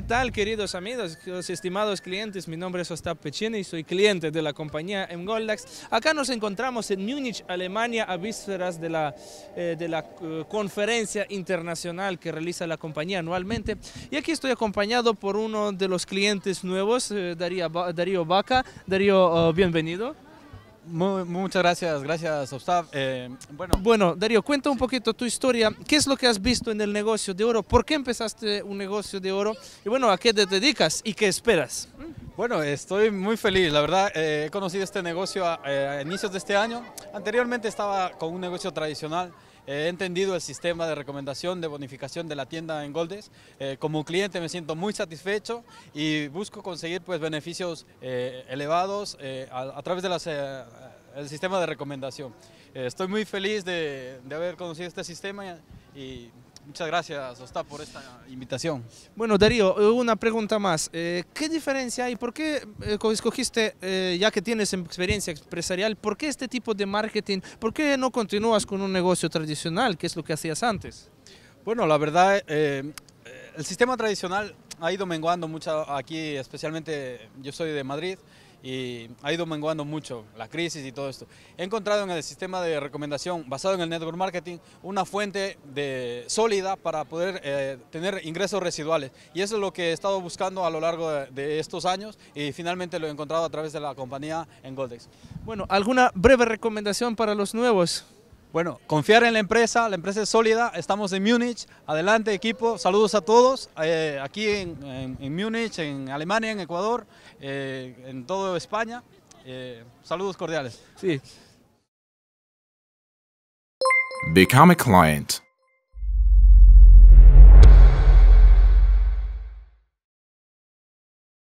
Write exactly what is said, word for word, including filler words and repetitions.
¿Qué tal, queridos amigos, estimados clientes? Mi nombre es Ostap Pecini, soy cliente de la compañía Emgoldex. Acá nos encontramos en Múnich, Alemania, a vísperas de la, eh, de la eh, conferencia internacional que realiza la compañía anualmente. Y aquí estoy acompañado por uno de los clientes nuevos, eh, Darío Vaca. Darío, eh, bienvenido. Muy, muchas gracias, gracias Ostap. Eh, bueno. bueno, Darío, cuenta un poquito tu historia. ¿Qué es lo que has visto en el negocio de oro? ¿Por qué empezaste un negocio de oro? Y bueno, ¿a qué te dedicas y qué esperas? Bueno, estoy muy feliz, la verdad. Eh, he conocido este negocio a, a inicios de este año. Anteriormente estaba con un negocio tradicional. He entendido el sistema de recomendación de bonificación de la tienda Emgoldex. Eh, como cliente me siento muy satisfecho y busco conseguir pues, beneficios eh, elevados eh, a, a través del eh, sistema de recomendación. Eh, estoy muy feliz de, de haber conocido este sistema y muchas gracias, Ostap, por esta invitación. Bueno, Darío, una pregunta más. Eh, ¿Qué diferencia hay? ¿Por qué escogiste, eh, ya que tienes experiencia empresarial, por qué este tipo de marketing? ¿Por qué no continúas con un negocio tradicional, que es lo que hacías antes? Bueno, la verdad, eh, el sistema tradicional ha ido menguando mucho aquí, especialmente yo soy de Madrid, y ha ido menguando mucho la crisis y todo esto. He encontrado en el sistema de recomendación basado en el network marketing una fuente de, sólida para poder eh, tener ingresos residuales, y eso es lo que he estado buscando a lo largo de, de estos años, y finalmente lo he encontrado a través de la compañía Emgoldex. Bueno, ¿alguna breve recomendación para los nuevos? Bueno, confiar en la empresa, la empresa es sólida. Estamos en Múnich, adelante equipo, saludos a todos, eh, aquí en, en, en Múnich, en Alemania, en Ecuador, eh, en toda España, eh, saludos cordiales. Sí. Become a client.